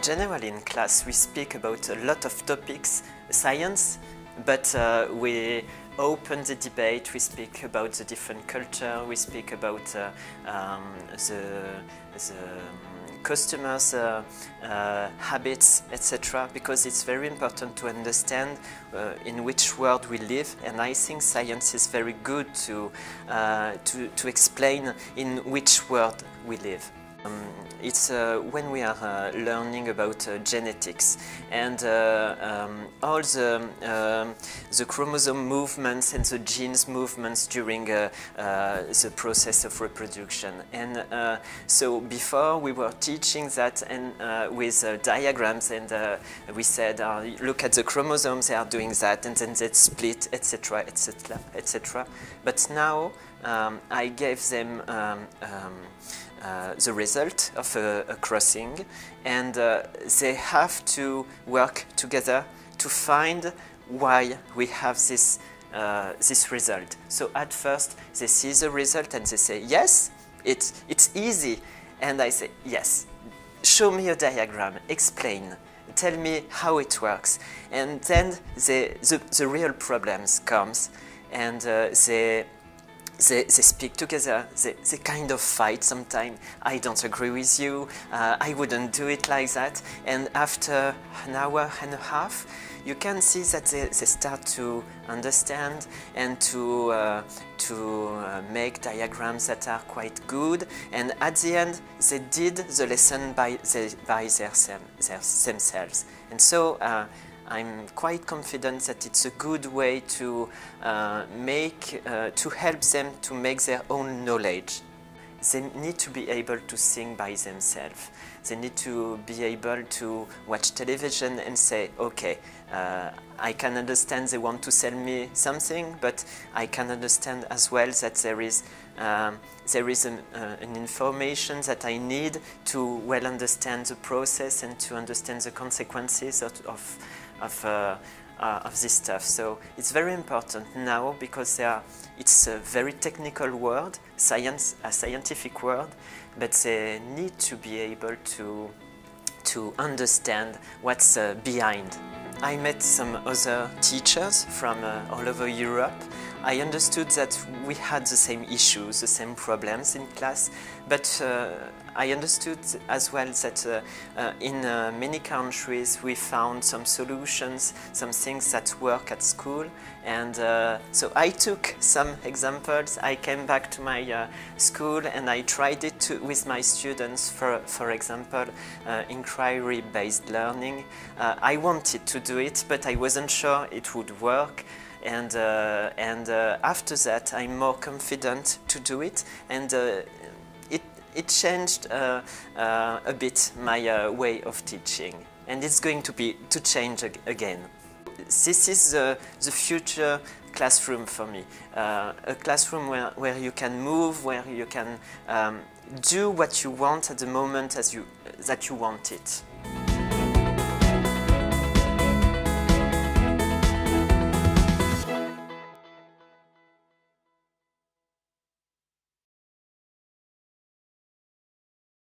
Generally in class we speak about a lot of topics, science, but we open the debate, we speak about the different culture, we speak about the customers' habits, etc. Because it's very important to understand in which world we live, and I think science is very good to explain in which world we live. It's when we are learning about genetics and all the chromosome movements and the genes movements during the process of reproduction. And so before we were teaching that and with diagrams, and we said, look at the chromosomes, they are doing that, and then they split, etc., etc., etc. But now I gave them the result of a crossing, and they have to work together to find why we have this, this result. So at first they see the result and they say, yes, it's easy. And I say, yes, show me a diagram, explain, tell me how it works. And then the real problems comes, and they speak together, they kind of fight sometimes. I don't agree with you, I wouldn't do it like that. And after an hour and a half, you can see that they start to understand and to make diagrams that are quite good. And at the end, they did the lesson by themselves. And so I'm quite confident that it's a good way to help them to make their own knowledge. They need to be able to think by themselves. They need to be able to watch television and say, okay, I can understand they want to sell me something, but I can understand as well that there is an information that I need to well understand the process and to understand the consequences of this stuff. So it's very important now, because it's a very technical world, science, a scientific world, but they need to be able to understand what's behind. I met some other teachers from all over Europe. I understood that we had the same issues, the same problems in class, but I understood as well that in many countries we found some solutions, some things that work at school, and so I took some examples. I came back to my school and I tried it with my students, for example, inquiry-based learning. I wanted to do it, but I wasn't sure it would work. And, after that, I'm more confident to do it, and it changed a bit my way of teaching, and it's going to change again. This is the future classroom for me, a classroom where you can move, where you can do what you want at the moment that you want it.